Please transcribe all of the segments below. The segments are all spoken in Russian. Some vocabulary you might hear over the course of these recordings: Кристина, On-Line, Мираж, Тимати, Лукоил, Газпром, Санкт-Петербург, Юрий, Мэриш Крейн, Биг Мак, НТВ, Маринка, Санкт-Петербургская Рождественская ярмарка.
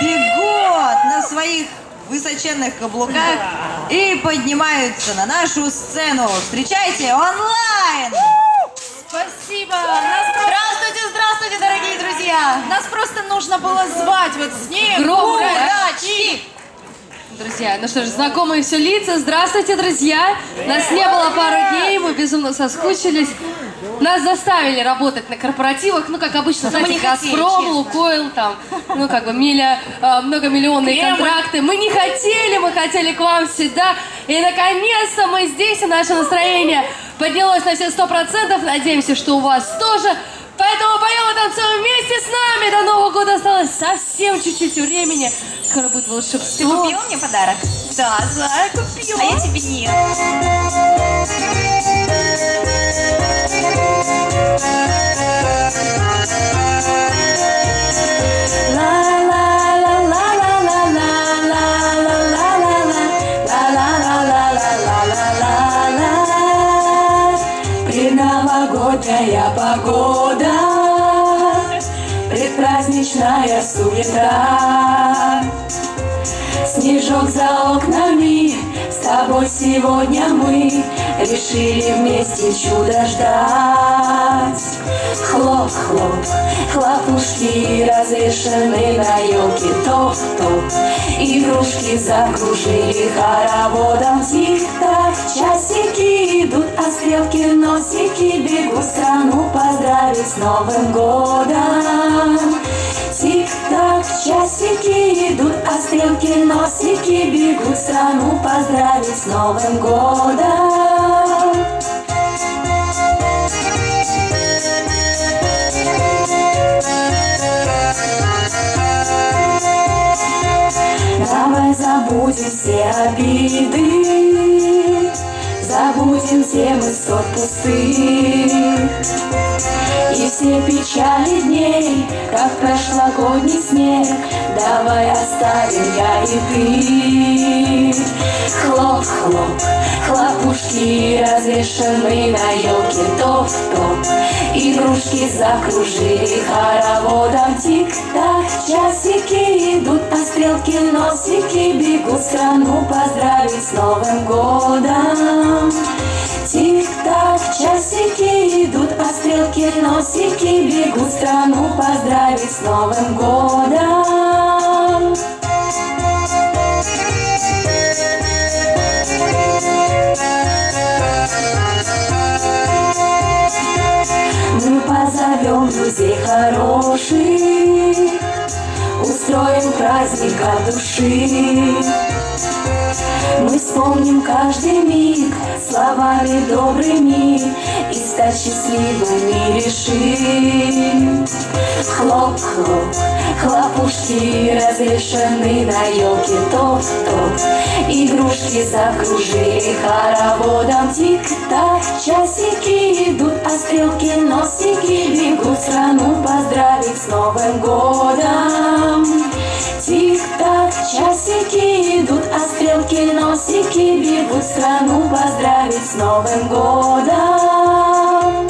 бегут на своих высоченных каблуках и поднимаются на нашу сцену. Встречайте онлайн! Спасибо! Здравствуйте, здравствуйте, дорогие друзья! Нас просто нужно было звать вот с ним. Громко! Удачи! Друзья, ну что ж, знакомые все лица. Здравствуйте, друзья! Нас не было пару дней, мы безумно соскучились. Нас заставили работать на корпоративах, ну, как обычно, знаете, Газпром, Лукоил, там, ну, как бы, многомиллионные контракты. Мы не хотели, мы хотели к вам всегда. И, наконец-то, мы здесь, и наше настроение поднялось на все 100%. Надеемся, что у вас тоже. Поэтому поем и танцуем вместе с нами. До Нового года осталось совсем чуть-чуть времени. Скоро будет волшебство. Ты купила мне подарок? Да, да, купила. А я тебе нет. Предновогодняя погода, предпраздничная суета. Снежок за окнами, с тобой сегодня мы решили вместе чудо ждать. Хлоп-хлоп, хлопушки развешаны на елке, топ-топ, игрушки закружили хороводом, тик-так. Часики идут, а стрелки носики, бегут страну поздравить с Новым годом. Тик-так, часики идут, а стрелки носики, бегут страну поздравить с Новым годом. Давай забудем все обиды, забудем темы сот пустых. И все печали дней, как прошлогодний снег, давай оставим я и ты. Хлоп-хлоп, хлопушки развешаны на елке, топ-топ, игрушки закружили хороводом, тик-так. Часики идут, а стрелки носики, бегут страну поздравить с Новым годом. Тик-так, часики идут, а стрелки носики, бегут страну поздравить с Новым годом. Мы позовем друзей хороших, устроим праздник от души. Мы вспомним каждый миг словами добрыми и стать счастливыми решим. Хлоп-хлоп, хлопушки развешаны на елке, топ-топ, игрушки закружили хороводом, тик-так. Часики идут, а стрелки носики, бегут страну поздравить с Новым годом. Тик-так, часики идут, а стрелки носики, бегут страну поздравить с Новым годом.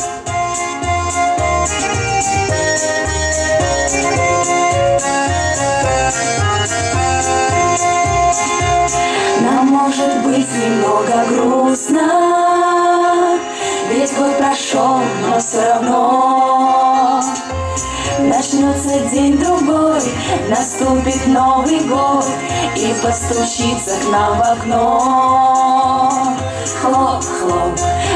Нам может быть немного грустно, ведь год прошел, но все равно начнется день другой, наступит Новый год и постучится к нам в окно. Хлоп-хлоп,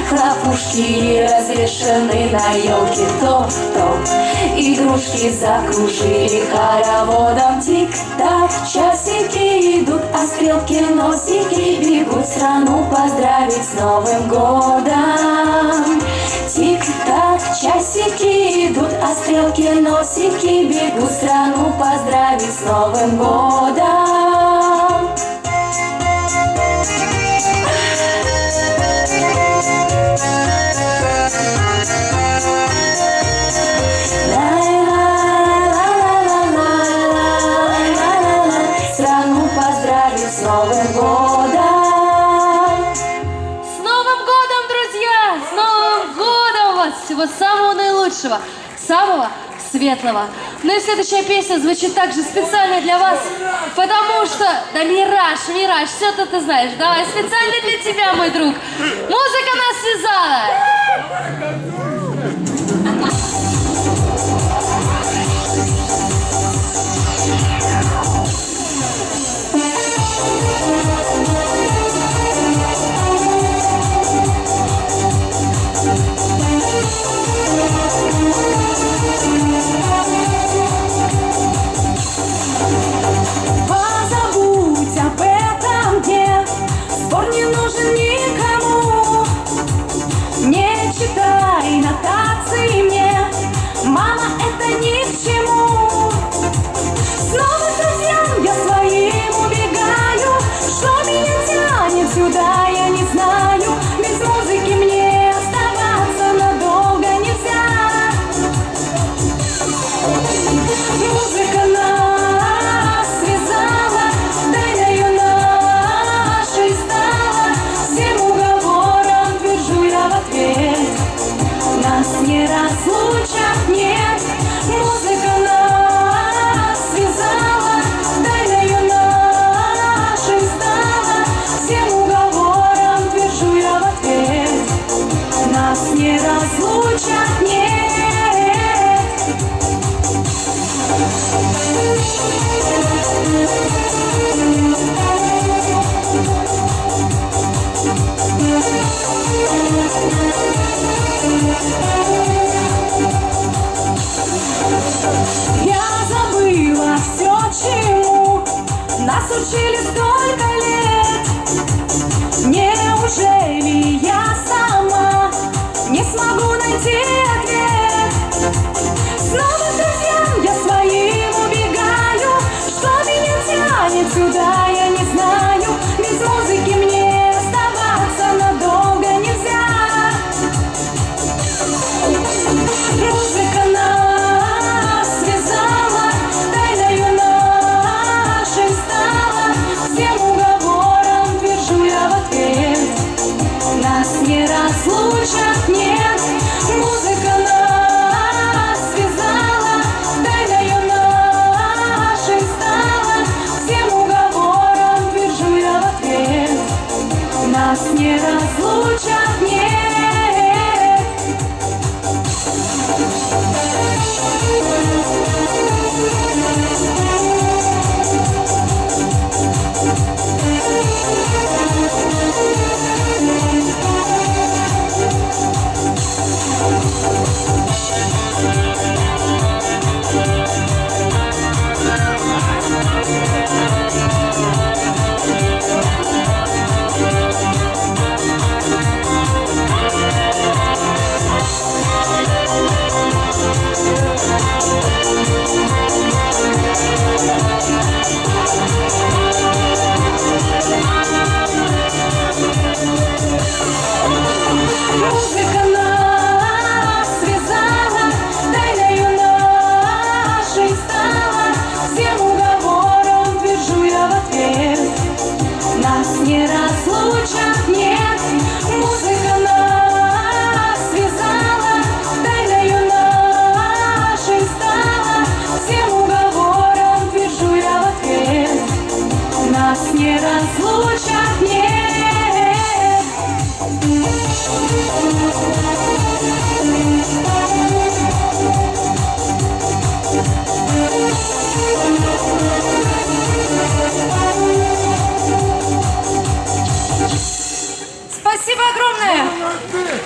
хлопушки развешаны на елке, топ-топ, игрушки закружили хороводом, тик-так. Часики идут, а стрелки носики, бегут страну поздравить с Новым годом. Тик-так, часики идут, а стрелки носики, бегут страну поздравить с Новым годом. Страну поздравить с Новым годом. Всего самого наилучшего, самого светлого, Ну и следующая песня звучит также специально для вас, потому что... Да, Мираж, Мираж, все-то ты знаешь. Давай, специально для тебя, мой друг. Музыка нас связала.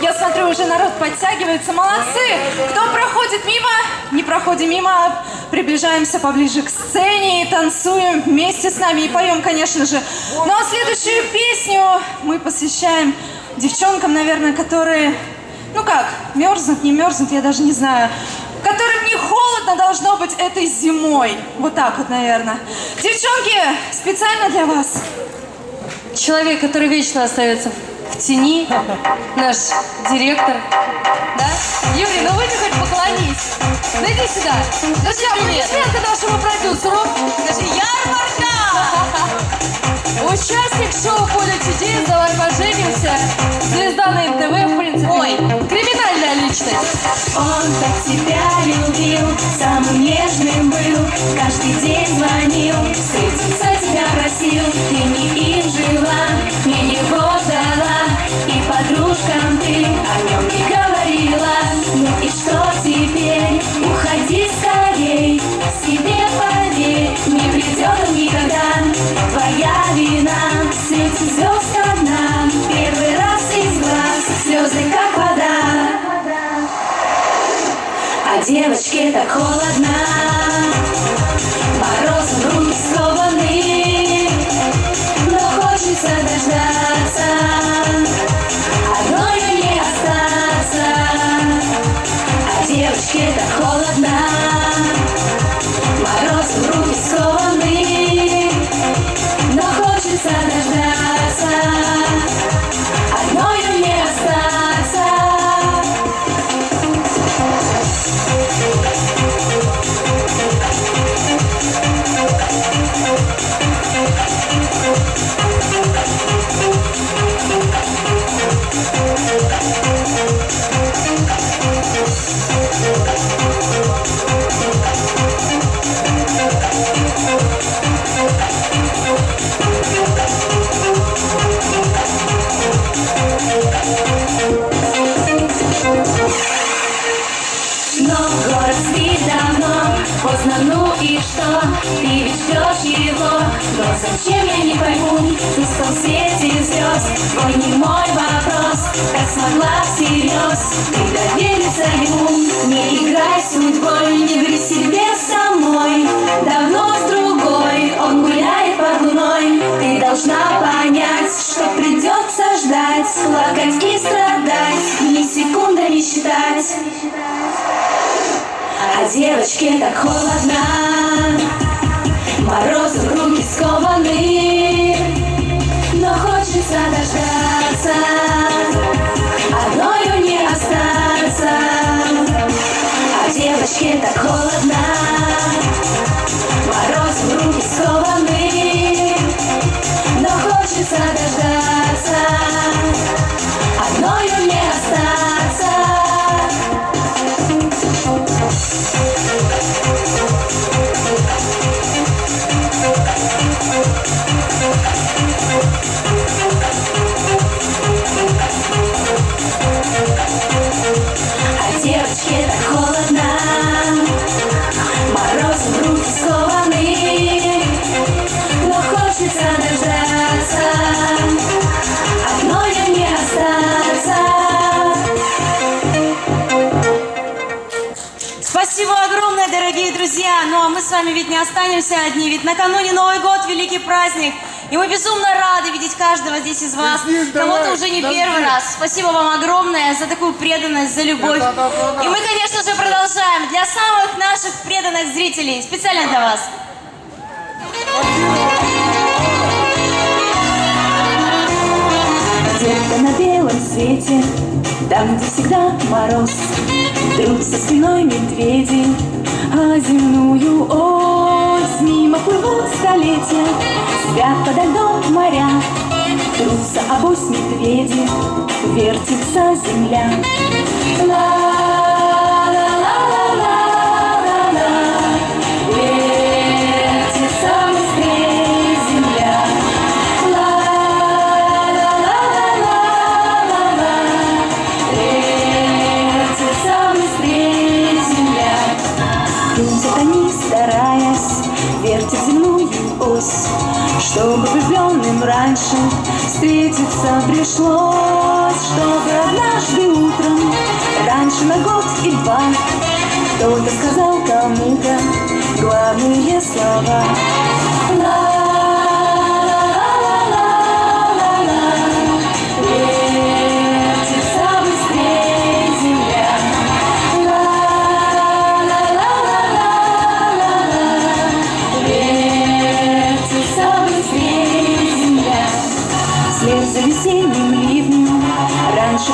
Я смотрю, уже народ подтягивается. Молодцы! Кто проходит мимо, не проходим мимо. Приближаемся поближе к сцене и танцуем вместе с нами. И поем, конечно же. Ну а следующую песню мы посвящаем девчонкам, наверное, которые... Ну как, мерзнут, не мерзнут, я даже не знаю. Которым не холодно должно быть этой зимой. Вот так вот, наверное. Девчонки, специально для вас. Человек, который вечно остается... в тени, наш директор, да? Юрий, ну выйди хоть поклонись. Ну иди сюда. Друзья, аплодисменты нашему продюсеру. Даже ярмарка! Участник шоу «Поле чудес», давай поженимся. Звезда на НТВ, в принципе. Ой, криминальная личность. Он так тебя любил, самым нежным был, каждый день звонил, встретиться тебя просил. Ты не им жила, не его ждала, и подружкам ты о нем не говорила. Ну и что теперь? Уходи скорей, себе поверь, не придет он никогда. Твоя вина, в свете звезд одна, первый раз из глаз слезы как вода. Девочке так холодно, морозом руки скованы, но хочется дождаться, одною не остаться. А девочке так холодно, морозом руки скованы, но хочется дождаться, одною не остаться. Поздно, ну и что? Ты ведь ждешь его, но зачем, я не пойму. Ты стал в свете звезд, твой не мой вопрос, как смогла всерьез ты довериться ему. Не играй судьбой, не ври себе самой, давно с другой он гуляет под луной. Ты должна понять, что придется ждать, плакать и страдать, ни секунды не считать. А девочке так холодно, морозом руки скованы, но хочется дождаться, одною не остаться. А девочке так холодно, морозом руки скованы, но хочется дождаться, одною не остаться. А девочке так холодно, морозом руки скованы, но хочется дождаться, одною не остаться. Спасибо огромное, дорогие друзья! Ну а мы с вами ведь не останемся одни, ведь накануне Новый год, великий праздник. И мы безумно рады видеть каждого здесь из вас, кого-то уже не первый раз. Спасибо вам огромное за такую преданность, за любовь. И мы, конечно же, продолжаем для самых наших преданных зрителей, специально для вас. Где-то на белом свете, там, где всегда мороз, вдруг со спиной медведи, а земную ось мимо плывут столетия. Спят подо льдом моря, трутся об ось медведи, вертится земля. Чтобы влюбленным раньше встретиться пришлось, чтобы однажды утром, раньше на год и два, кто-то сказал кому-то главные слова.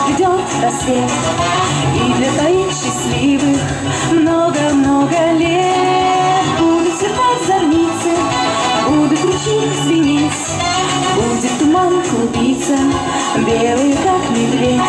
Придет рассвет, и для твоих счастливых много-много лет будут сверкать зорницы, будут ручьи звенеть, будет туман клубиться, белый как медведь.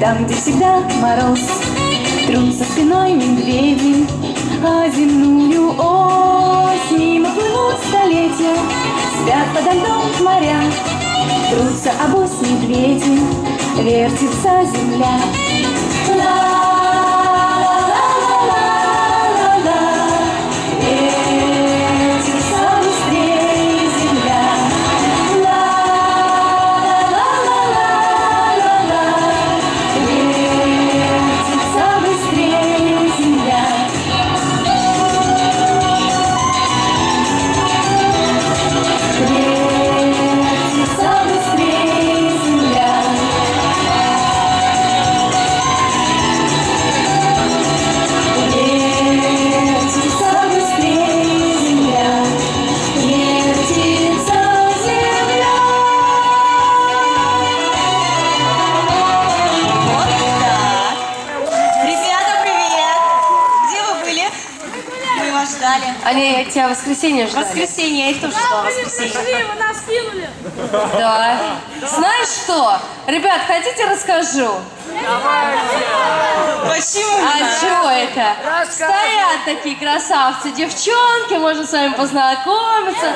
Там, где всегда мороз, трут со спиной медведи, а земную ось мимо плывут столетия, спят под льдом моря, трутся об ось медведи, вертится земля. Они тебя в воскресенье ждали. Воскресенье, я их тоже ждала. Воскресенье. Вы нас кинули. Да. Знаешь что? Ребят, хотите, расскажу? Давайте. Почему? А чего это? Стоят такие красавцы, девчонки, можно с вами познакомиться.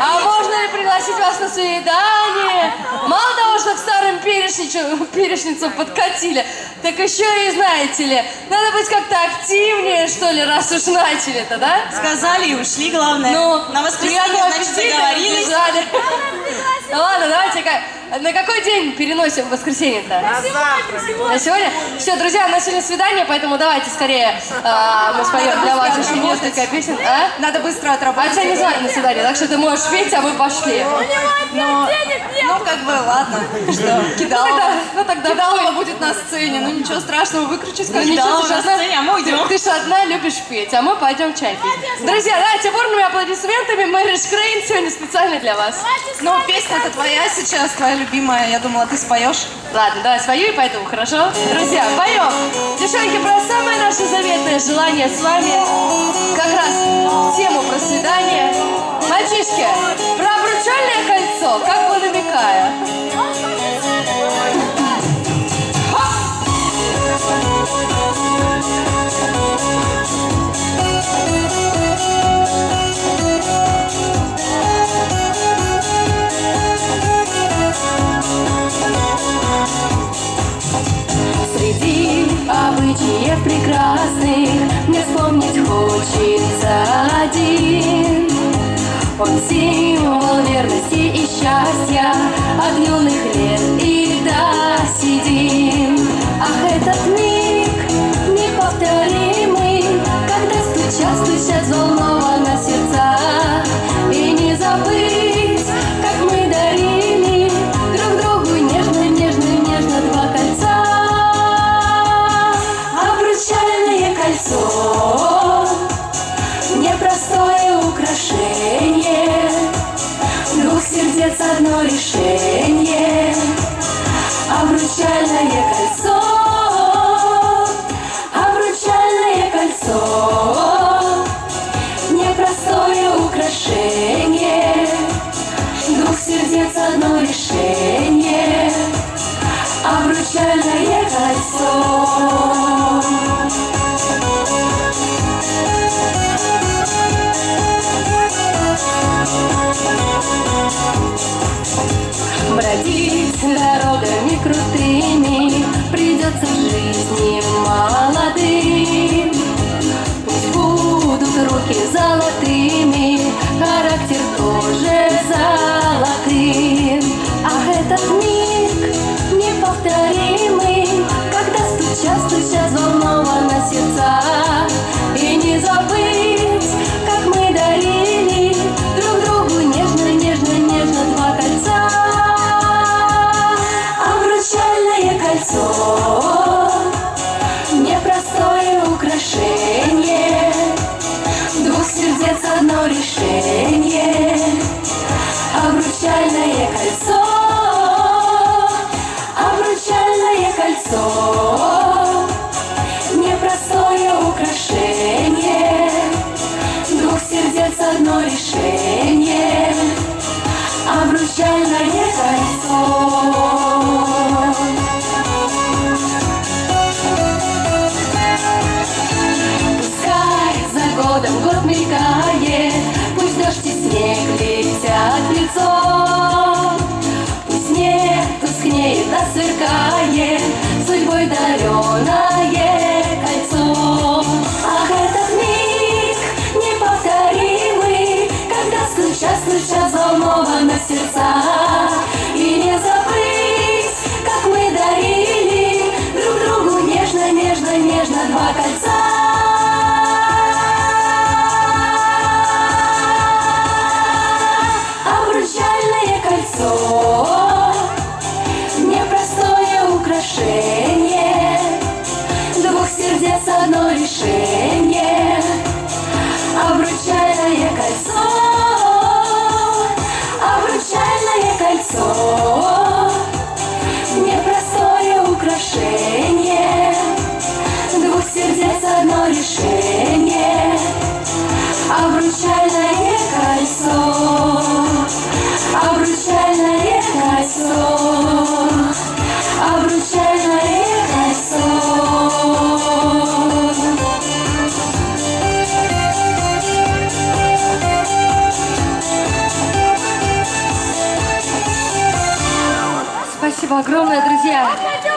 А можно ли пригласить вас на свидание? Мало того, что к старым перешницам подкатили, так еще и, знаете ли, надо быть как-то активнее, что ли, раз уж начали-то, да? Сказали и ушли, главное. Ну, на воскресенье, значит, договорились. Ладно, давайте на какой день переносим воскресенье-то? На завтра. На сегодня? Все, друзья, у нас сегодня свидание, поэтому давайте скорее мы споем для вас еще несколько песен. А? Надо быстро отработать. А тебя не звали на свидание, так что ты можешь петь, а мы пошли. Но... Ну, как бы, ладно. Что? Кидалова. Ну, тогда Кидалова будет на сцене. Ну, ничего страшного, выкручусь. Ну, ничего, ты же одна, сцене, а мы уйдем. Ты же одна любишь петь, а мы пойдем чай пить. Друзья, давайте бурными аплодисментами. Мэриш Крейн сегодня специально для вас. Ну, песня-то твоя сейчас, твоя любимая. Я думала, ты споешь. Ладно, давай спою и пойду, хорошо? Друзья, поем. Девчонки, про самое наше заветное желание с вами. Как раз в тему про свидание. Мальчишки, про обручальное кольцо, как бы намекая. Среди обычаев прекрасных мне вспомнить хочется один. Он символ верности и счастья от юных лет и до седин. Ах, этот миг неповторимый, когда стучат взволнованно сердца. И не забыть, как мы дарили друг другу нежно-нежно-нежно два кольца. Обручальное кольцо, непростое украшение, двух сердец одно решение. Обручальное кольцо, обручальное кольцо, непростое украшение, двух сердец одно решение. Обручальное кольцо. Бродить дорогами крутыми придется в жизни молодым. Пусть будут руки золотыми, характер тоже золотым. Ах, этот миг неповторимый, когда стуча взволнованно сердца. И не забыть, как мы дарили друг другу нежно-нежно-нежно два кольца. Обручальное кольцо, непростое украшение, двух сердец одно решение. Обручальное кольцо, обручальное кольцо, непростое украшение, двух сердец одно решение. Обручальное кольцо. Спасибо огромное, друзья.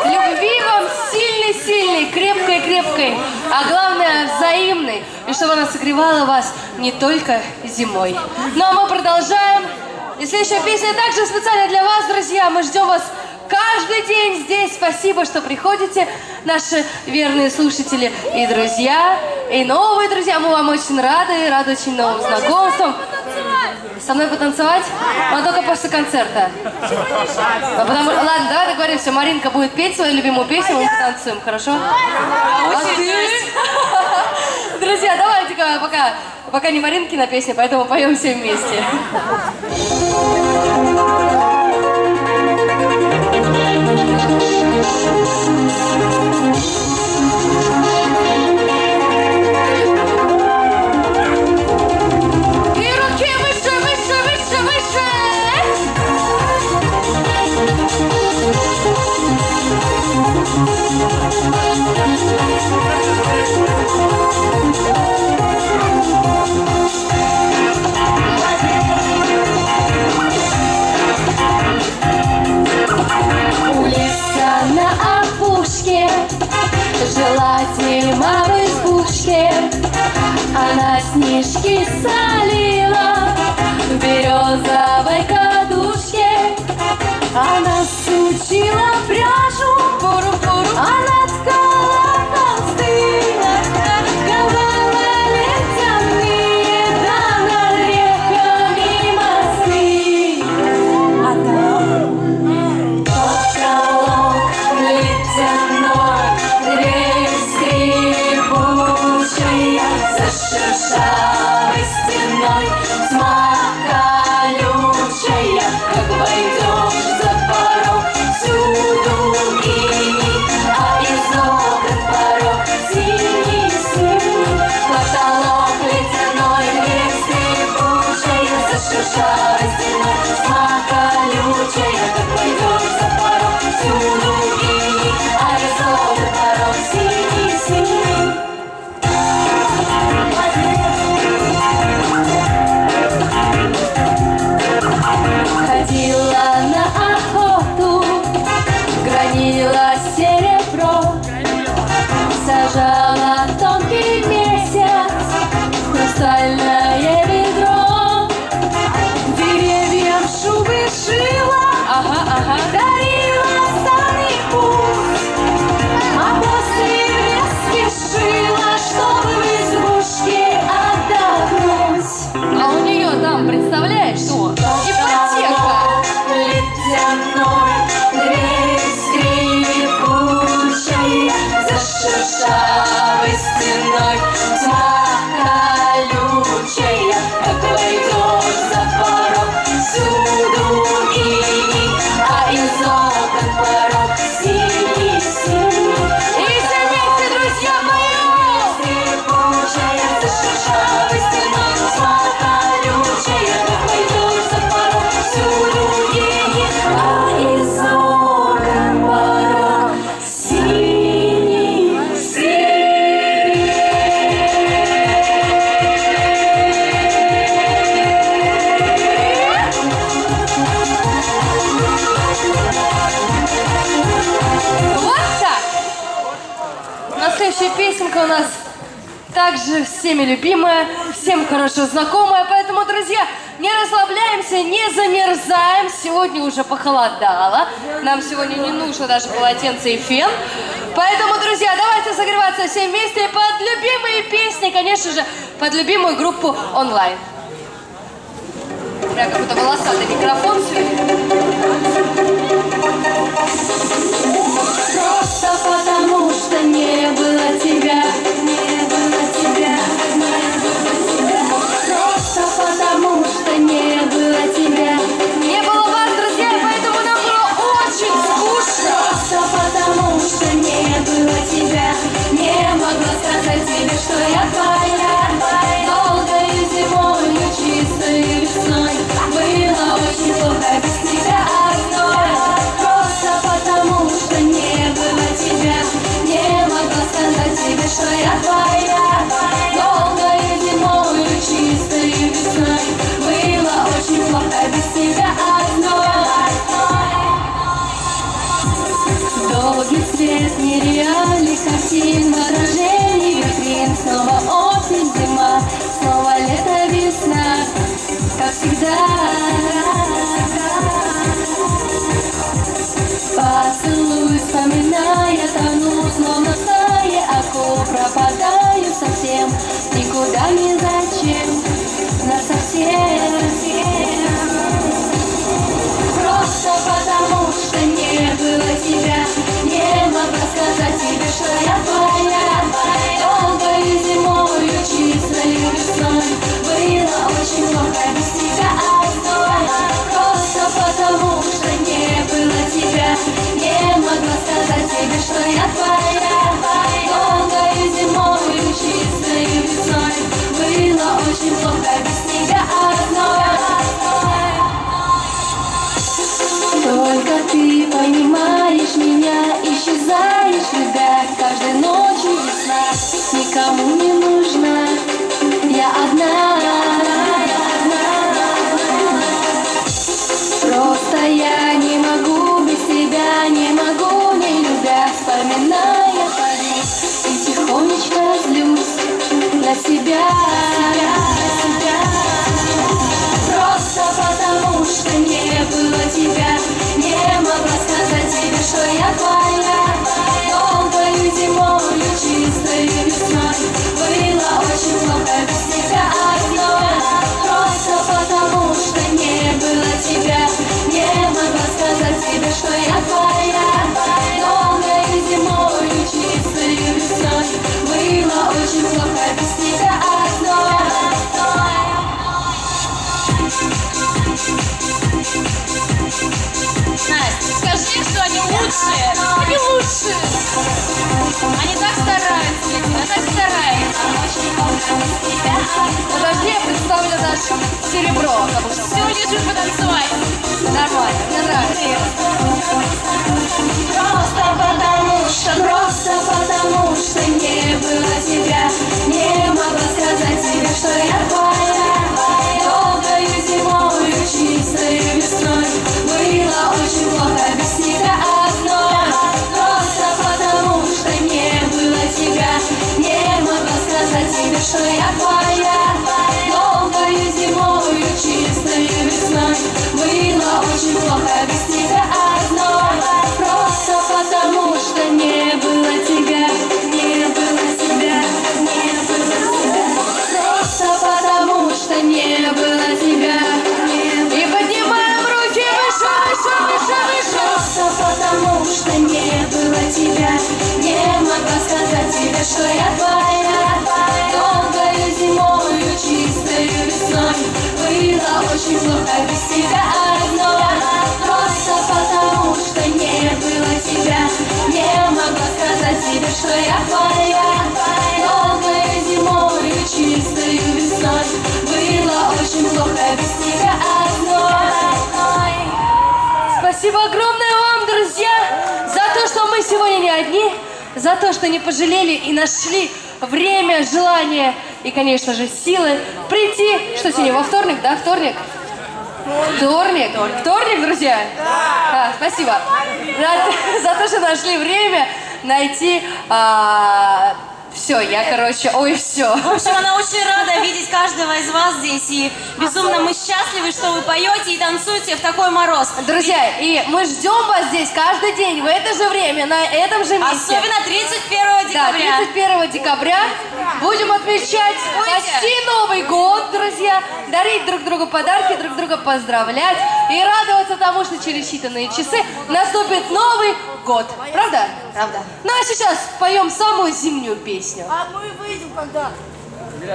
Любви вам сильной-сильной, крепкой-крепкой, а главное взаимной. И чтобы она согревала вас не только зимой. Ну а мы продолжаем. И следующая песня также специально для вас, друзья. Мы ждем вас каждый день здесь. Спасибо, что приходите, наши верные слушатели и друзья, и новые друзья. Мы вам очень рады, рады очень новым знакомствам. Со мной потанцевать? Но только после концерта. Ладно, давай договоримся, все, Маринка будет петь свою любимую песню, мы потанцуем, хорошо? Друзья, давайте-ка пока не Маринкина песня, поэтому поем все вместе. Жила зима в избушке, она снежки солила в березовой кадушке. Она сучила пряжу, буру-буру, она ткала холсты, ковала летяные, да над реками мосты. А там потолок ледяной, дверь скрипучая, за шершавой стеной тьма колючая, как войдешь за порог, всюду грени, а из окон порог синий-синий. Потолок ледяной, дверь скрипучая, за шершавой стеной тьма колючая, как войдешь за порог, всюду грени, а из окон порог синий-синий. Ходила на охоту, гранила серебро, сажала тонкий месяц в хрустальное ведро. Деревьям шубы шила, дарила старый пух, а после резки шила, чтобы в избушке отдохнуть. А у нее там, представляешь, что? Шершавой стеной тьма колючая, как войдешь за порог, всюду грени, а из окон порог синий-синий. И заметьте, друзья, моя скрипучая, за шершавой стеной тьма колючая, как войдешь за порог, всюду грени, а из окон порог синий. Следующая песенка у нас также всеми любимая, всем хорошо знакомая, поэтому, друзья, не расслабляемся, не замерзаем. Сегодня уже похолодало, нам сегодня не нужно даже полотенце и фен. Поэтому, друзья, давайте согреваться все вместе под любимые песни, конечно же, под любимую группу онлайн. Прям какой-то волосатый микрофон сегодня. Просто потому, что не было тебя, не было тебя, не было тебя. Просто потому, что не было тебя, не было вас, друзья, поэтому нам было очень скучно. Просто потому, что не было тебя, не могла сказать тебе, что я твоя. Долгой зимой и чистой весной было очень плохо объяснить. нереальных картин, отражений витрин. Снова осень, зима, снова лето, весна, как всегда. Поцелуй, вспоминая, тону, словно в стае акул. Пропадаю совсем, никуда не зачем, насовсем. Просто потому, что не было тебя, не могла сказать тебе, что я твоя. Долгою зимою, чистою весной, было очень много без тебя одной. Просто потому, что не было тебя, не могла сказать тебе, что я твоя. Долгою зимою, чистою весной, было очень много без тебя одной. Только ты понимаешь меня, исчезаешь в рядах, каждой ночью весна, никому не нужна, я одна. Просто я не могу без тебя, не могу не любя, вспоминая пари, и тихонечко злюсь на себя. Просто потому, что не было тебя, не могла сказать тебе, что я твоя. Долгою зимою, чистою весной, было очень много без тебя одной. Просто потому, что не было тебя, не могла сказать тебе, что я твоя. Долгою зимою, чистою весной, было очень много без тебя одной. Настя, скажи, что они лучшие, они лучшие. Они так стараются, она так старается. Подожди, я представлю наше серебро. Все лежит потанцевать. Нормально, мне нравится. Просто потому, что не было тебя, не могла сказать тебе, что я твоя. Долгою зимою, чистою весной, было очень плохо без тебя одной. Просто потому, что не было тебя, не могла сказать тебе, что я твоя. Долгою зимою, чистою весной, было очень плохо без тебя одной. Просто потому, что не было тебя, не было тебя, не было тебя. Просто потому, что не было тебя, не было тебя. И поднимаем руки выше, выше, выше, выше. Просто потому, что не было тебя, не могла сказать тебе, что я твоя. Долгою зимою, чистою весной, было очень плохо без тебя одной. Просто потому, что не было тебя, не могла сказать тебе, что я твоя. Долгою зимою, чистою весной, было очень плохо без тебя одной. Спасибо огромное вам, друзья, за то, что мы сегодня не одни, за то, что не пожалели и нашли время, желание и, конечно же, силы прийти. Что сегодня, во вторник, да, вторник? Вторник? Вторник, друзья? Да! А, спасибо за то, что нашли время найти... Все, я, короче, ой, все. В общем, она очень рада видеть каждого из вас здесь. И безумно мы счастливы, что вы поете и танцуете в такой мороз. Друзья, и мы ждем вас здесь каждый день в это же время, на этом же месте. Особенно 31 декабря. Да, 31 декабря будем отмечать почти Новый год, друзья. Дарить друг другу подарки, друг друга поздравлять. И радоваться тому, что через считанные часы наступит Новый год. Правда? Правда. Ну, а сейчас поем самую зимнюю песню. А мы выйдем когда?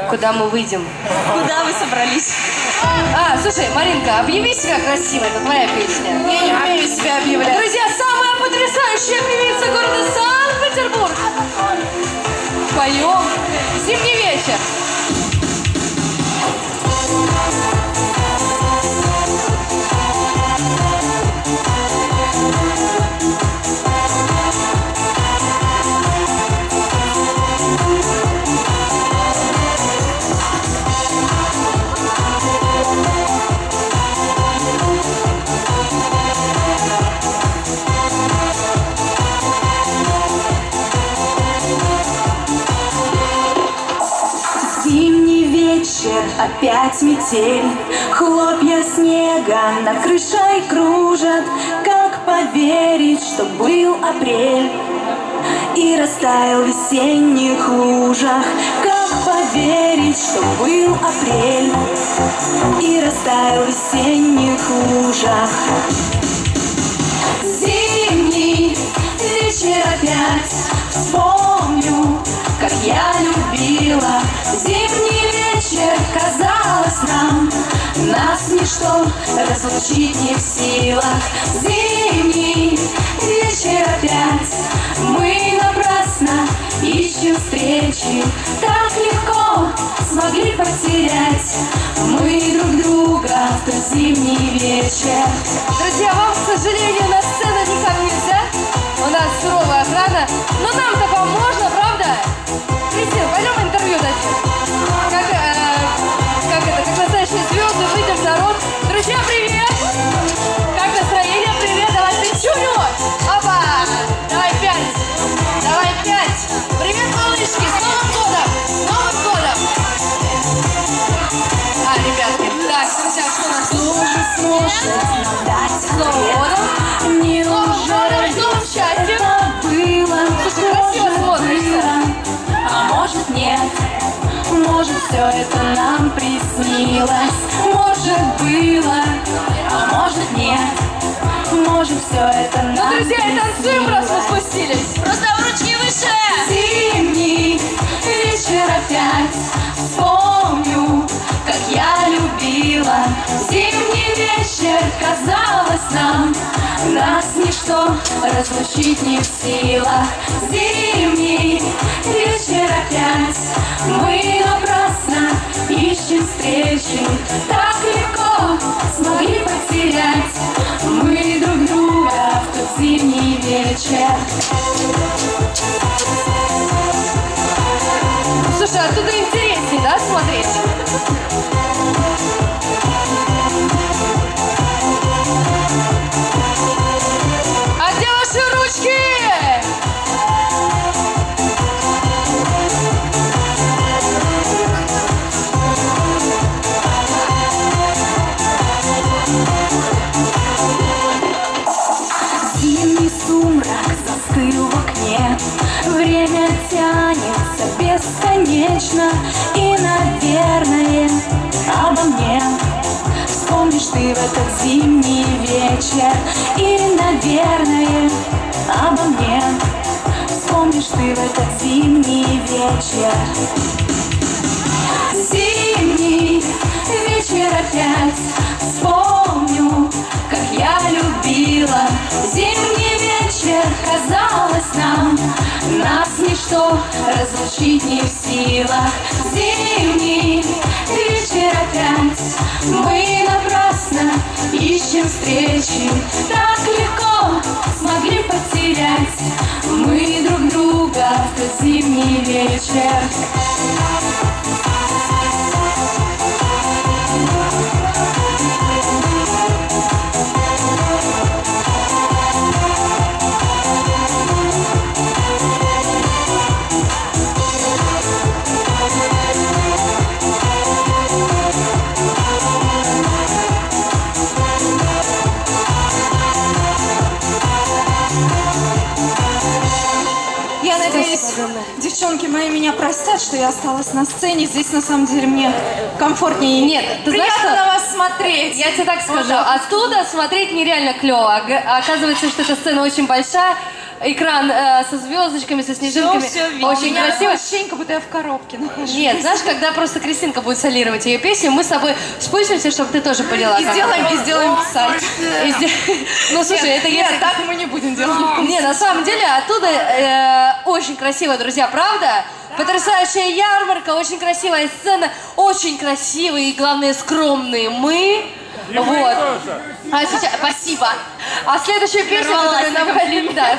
Куда мы выйдем? Куда вы собрались? А, слушай, Маринка, объяви себя красиво, это твоя песня. Я не умею себя объявлять. Друзья, самая потрясающая певица города Санкт-Петербург. Поем «Зимний вечер». опять метель, хлопья снега над крышей кружат. Как поверить, что был апрель и растаял в весенних лужах? Как поверить, что был апрель и растаял в весенних лужах? Зимний вечер опять вспомню, как я любила зимний вечер. Казалось нам, нас ничто разлучить не в силах. Зимний вечер опять, мы напрасно ищем встречи, так легко смогли потерять мы друг друга в тот зимний вечер. Друзья, вам, к сожалению, на сцену никак нельзя, у нас суровая охрана, но нам-то можно, правда? Кристина, пойдем интервью дать. Как настоящие звезды, выйдем в народ. Друзья, привет! Как настроение? Привет! Давай печулю! Опа! Давай пять! Давай пять! Привет, малышки! С Новым годом! С Новым годом! А, ребятки, так, друзья, что у нас? Слушай, слушай, дать с Новым годом! Не уже с новым счастьем! Слушай, красиво смотришься! А может нет? Может, все это нам приснилось, может, было, а может, нет, может, все это нам приснилось. Ну, друзья, и танцуем, раз мы спустились. Просто в ручки выше! Зимний вечер опять вспомню, как я любила зимний вечер. Казалось нам, нас ничто разлучить не в силах. Зимний вечер опять, мы напрасно ищем встречи, так легко смогли потерять мы друг друга в тот зимний вечер. Слушай, а оттуда интереснее, да, смотреть? А где ваши ручки? Зимний сумрак застыл в окне, время тянется бесконечно, и, наверное, обо мне вспомнишь ты в этот зимний вечер. И, наверное, обо мне вспомнишь ты в этот зимний вечер. Зимний вечер опять вспомню, как я любила зимний вечер. Казалось нам, нас ничто разлучить не в силах. Зимний вечер опять, мы напрасно ищем встречи, так легко смогли потерять мы друг друга в тот зимний вечер. Девчонки мои меня простят, что я осталась на сцене. Здесь, на самом деле, мне комфортнее. Нет, ты знаешь, что... на вас смотреть. Я тебе так скажу. Оттуда смотреть нереально клево. Оказывается, что эта сцена очень большая. Экран со звездочками, со снежинками. Все очень красиво. Ощущение, как будто я в коробке нахожусь. Нет, знаешь, когда просто Кристинка будет солировать ее песню, мы с тобой спустимся, чтобы ты тоже поняла. И сделаем писать. Ну, слушай, это я... Нет, так мы не будем делать. Не, на самом деле, оттуда очень красиво, друзья, правда? Потрясающая ярмарка, очень красивая сцена, очень красивые и, главное, скромные мы. Вот. А сейчас, спасибо. А следующую песню, которую нам хотели, да,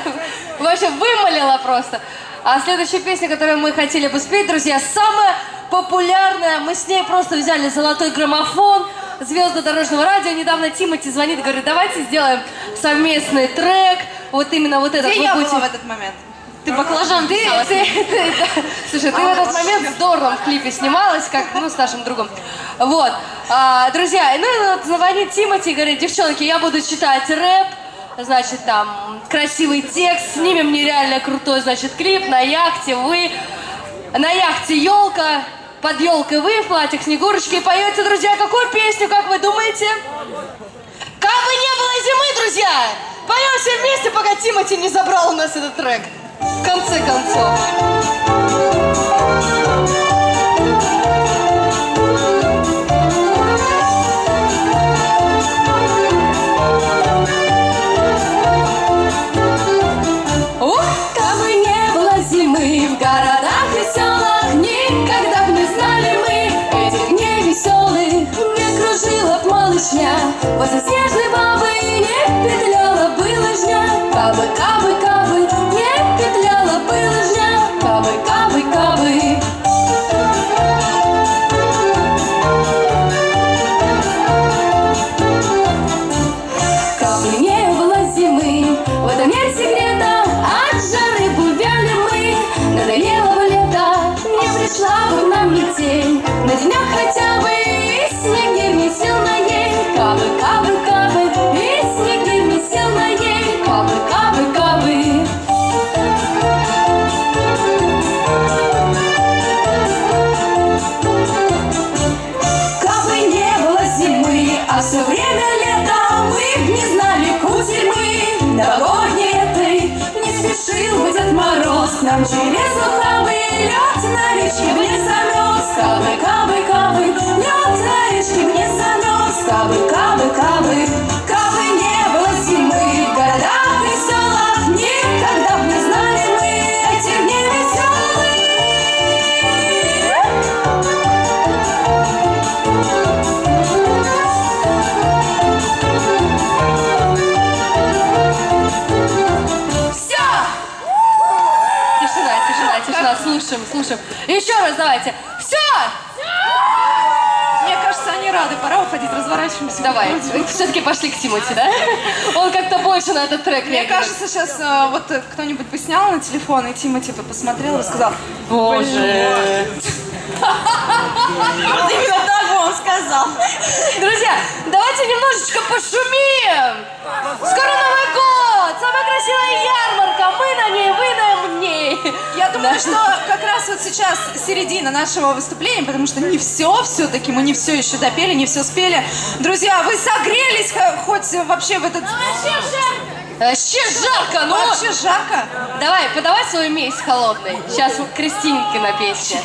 вообще вымолила просто. А следующая песня, которую мы хотели бы спеть, друзья, самая популярная. Мы с ней просто взяли золотой граммофон, звезды дорожного радио. Недавно Тимати звонит, говорит, давайте сделаем совместный трек. Вот именно вот этот. Где я была в этот момент? Ты баклажан писалась. Слушай, ты в этот момент здорово в клипе снималась, как, ну, с нашим другом. Вот. Друзья, ну, звонит Тимати и говорит: девчонки, я буду читать рэп, значит, там, красивый текст, снимем нереально крутой, значит, клип, на яхте вы, на яхте елка, под елкой вы, в платьях Снегурочки, и поете, друзья, какую песню, как вы думаете? Как бы не было зимы, друзья! Поем все вместе, пока Тимати не забрал у нас этот трек. В конце концов. После снежной бабы не петляла былыжня, кабы, кабы, кабы, не петляла былыжня, кабы, кабы, кабы. Кабы не было зимы, в этом нет секрета, от жары бы вяли мы, надоело бы лето, не пришла бы нам метель, на денек хотя бы и снеги месил на ей. Кабы, кабы, кабы, и снеги месил на ей. Кабы, кабы, кабы. Кабы не было зимы, а все время лето, мы б не знали кутерьмы. Дорогой этой не спешил бы Дед Мороз, нам через ухабы лед на речке мне занес. Кабы, кабы, кабы, лед на речке мне занес. Кабы, кабы, кабы, кабы не было зимы, в городах и селах никогда бы не знали мы этих дней веселых. Все! Тишина, тишина, тишина, слушаем, слушаем. Еще раз давайте. Все! Рады, пора уходить, разворачиваемся. Давай, все-таки пошли к Тимати, да? Он как-то больше на этот трек реагирует. Мне кажется, сейчас вот кто-нибудь бы снял на телефон, и Тимати бы посмотрел и сказал: боже! Вот именно так бы он сказал. Друзья, давайте немножечко пошумим! Скоро Новый год! Самая красивая ярмарка! Мы на ней, вы на ней! Я думаю, что как раз вот сейчас середина нашего выступления, потому что не все все-таки, мы не все еще допели, не все спели. Друзья, вы согрелись хоть вообще в этот... Вообще жарко, ну! Вообще жарко! Давай, подавай свою месть холодной. Сейчас вот Кристинке на песне.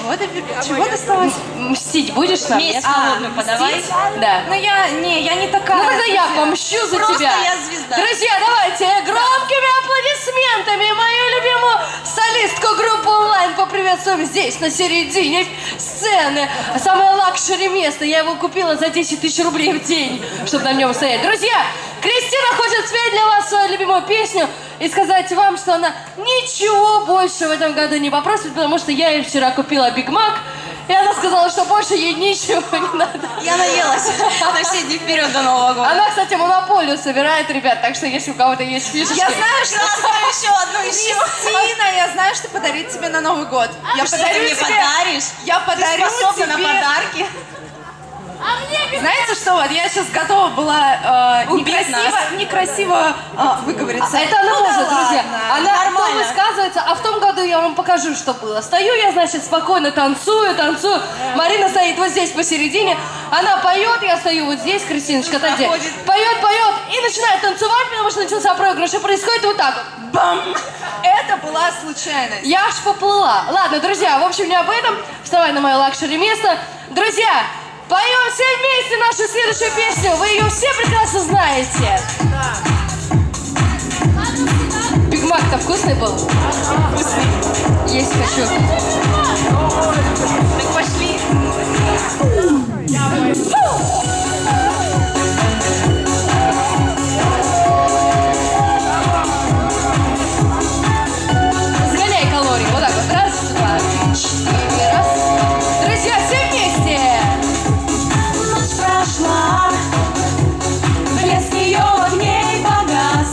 Чего доставать? Мстить будешь нам? Месть холодную подавай. Да. Ну я не такая. Ну тогда я помщу за тебя. Просто я звезда. Друзья, давайте громкими аплодисментами мою любимую солистку группы онлайн поприветствуем здесь, на середине сцены. Самое лакшери место. Я его купила за 10 тысяч рублей в день, чтобы на нем стоять. Друзья, Кристина хочет спеть для вас свою любимую песню и сказать вам, что она ничего больше в этом году не попросит, потому что я ей вчера купила Биг Мак, и она сказала, что больше ей ничего не надо. Я наелась. Она все дни вперед до Нового года. Она, кстати, монополию собирает, ребят, так что если у кого-то есть фишечки... Я знаю, что оставлю еще одну еще. Кристина, я знаю, что подарить тебе на Новый год. Я подарю тебе... подаришь? Я подарю тебе... на подарки. Знаете что, вот я сейчас готова была некрасиво выговориться. Это она может, друзья. Она потом высказывается, а в том году я вам покажу, что было. Стою я, значит, спокойно танцую, танцую. Марина стоит вот здесь посередине. Она поет, я стою вот здесь, Кристиночка, там где. Поет, поет и начинает танцевать, потому что начался проигрыш. И происходит вот так вот. Бам! Это была случайность. Я аж поплыла. Ладно, друзья, в общем, не об этом. Вставай на мое лакшери место. Друзья, поем все вместе нашу следующую песню. Вы ее все прекрасно знаете. Биг Мак-то вкусный был? Вкусный. Есть хочу. Так пошли. Сгоняй калории. Вот так вот. Раз, два, четыре. Раз. Друзья, все вместе. Блеск ее огней погас,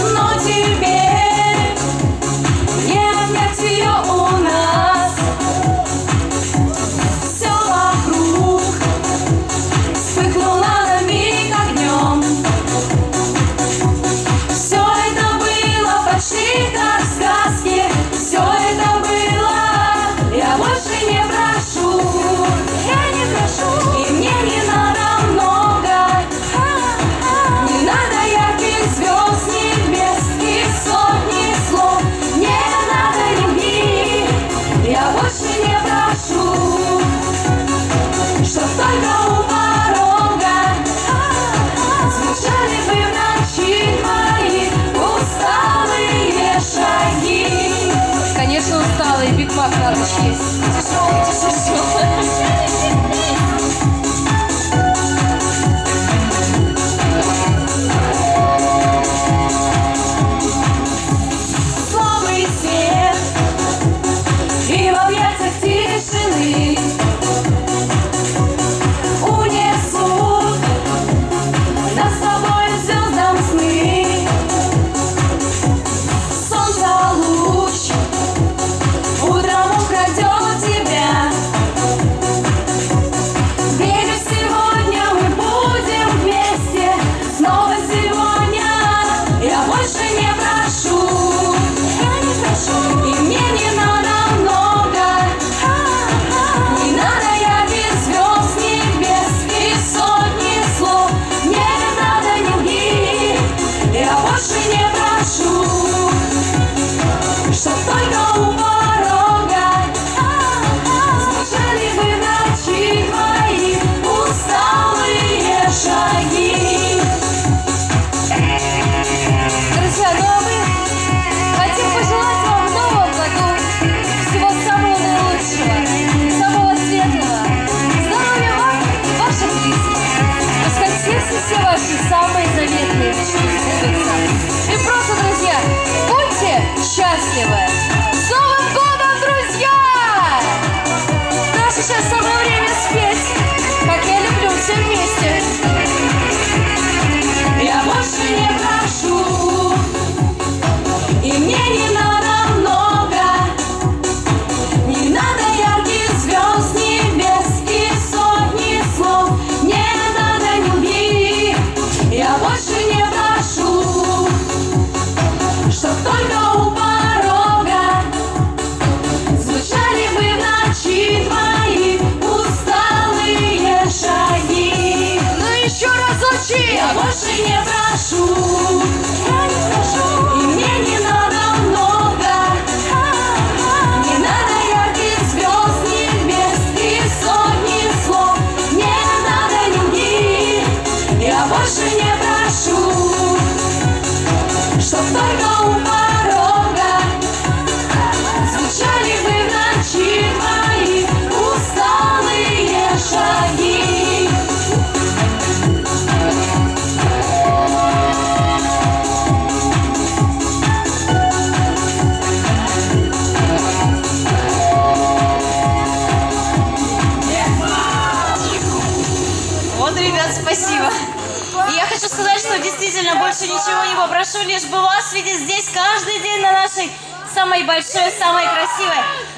но тебе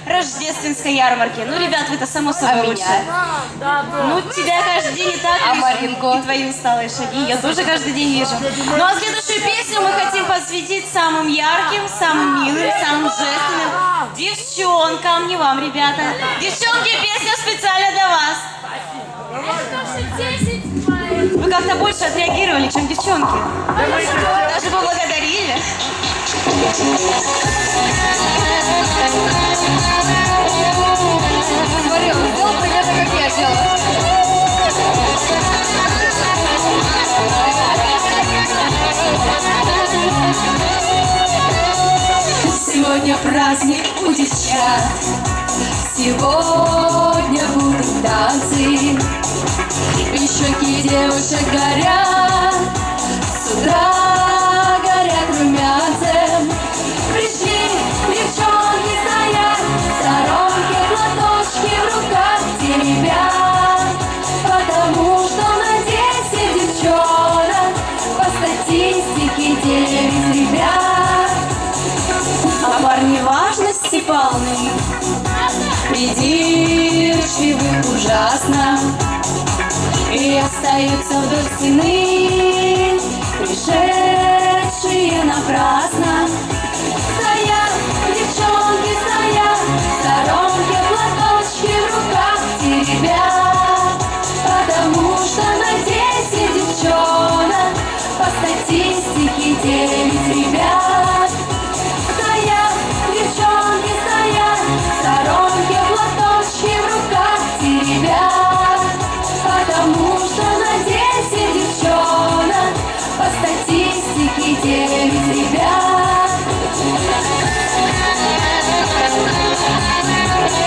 Рождественской ярмарке. Ну, ребят, вы-то само собой лучше. Ну, тебя каждый день и так вижу. Маринку. И твои усталые шаги я тоже каждый день вижу. Ну, а следующую песню мы хотим посвятить самым ярким, самым милым, самым жестным девчонкам. Не вам, ребята. Девчонки, песня специально для вас. Вы как-то больше отреагировали, чем девчонки. Даже поблагодарили. Смотри, он сделал примерно, как я делала. Сегодня праздник у девчат, сегодня будут танцы. И щеки девушек горят, с утра горят румянцем. Пришли, девчонки стоят, сторонки, платочки в руках теребят, потому что на 10 девчонок по статистике 9 ребят. А парни важности полны, придирчивы ужасно, и остаются вдоль стены пришедшие напрасно. Стоят, девчонки стоят, сторонки, платочки в руках теребят, потому что на 10 девчонок по статистике 9 ребят. Стоят, девчонки стоят, сторонки, платочки в руках теребят, потому что на 10 девчонок по статистике 9 ребят. We'll be right back.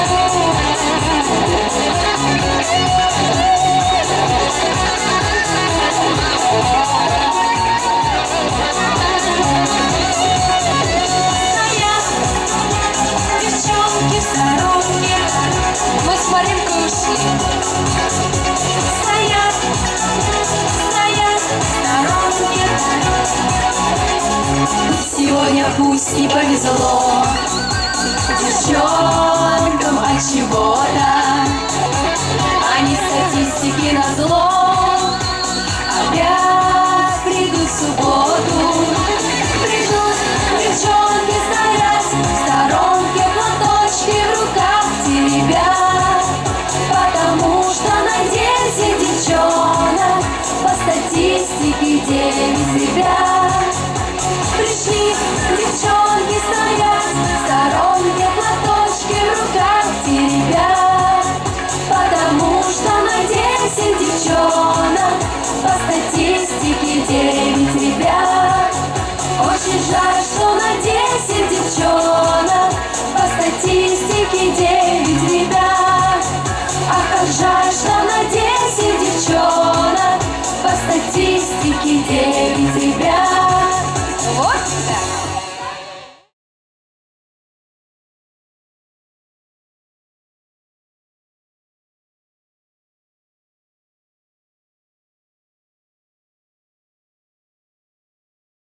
Маруське повезло, девчонкам от чего-то, они статистики назло.